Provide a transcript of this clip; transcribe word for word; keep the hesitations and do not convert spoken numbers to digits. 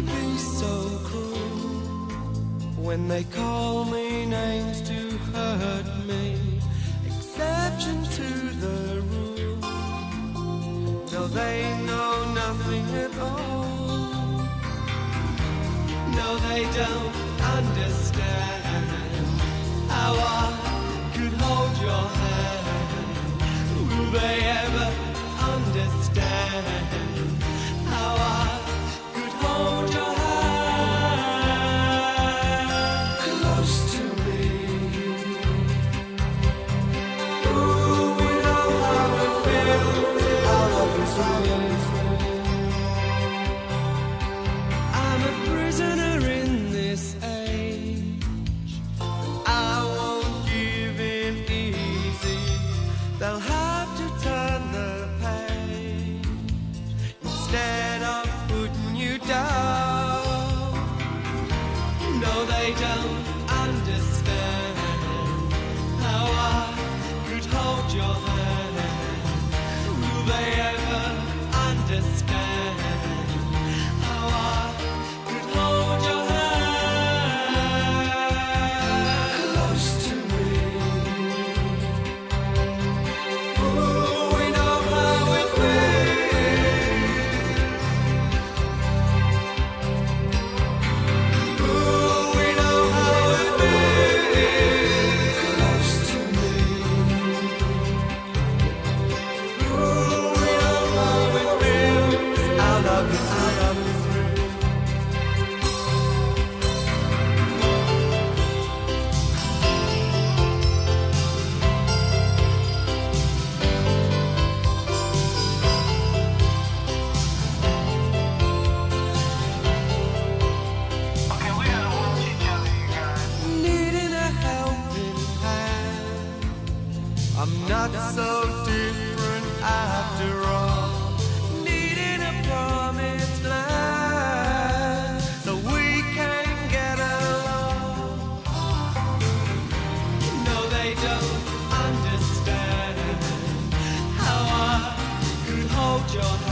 they be so cruel? When they call me names to hurt me, exception to the rule. No, they know nothing at all. No, they don't understand how I could hold your hand. Will they ever understand how I could hold your hand close to me? Ooh, we know how we feel. Our love is real. I'm a prisoner in this age. I won't give in easy. They'll have to turn the page instead. No, they don't understand how I could hold your hand. Will they ever understand how I could hold your hand close to me? Ooh, we know how it feels. I'm not so different after all, needing a promised land so we can get along. No, they don't understand how I could hold your hand.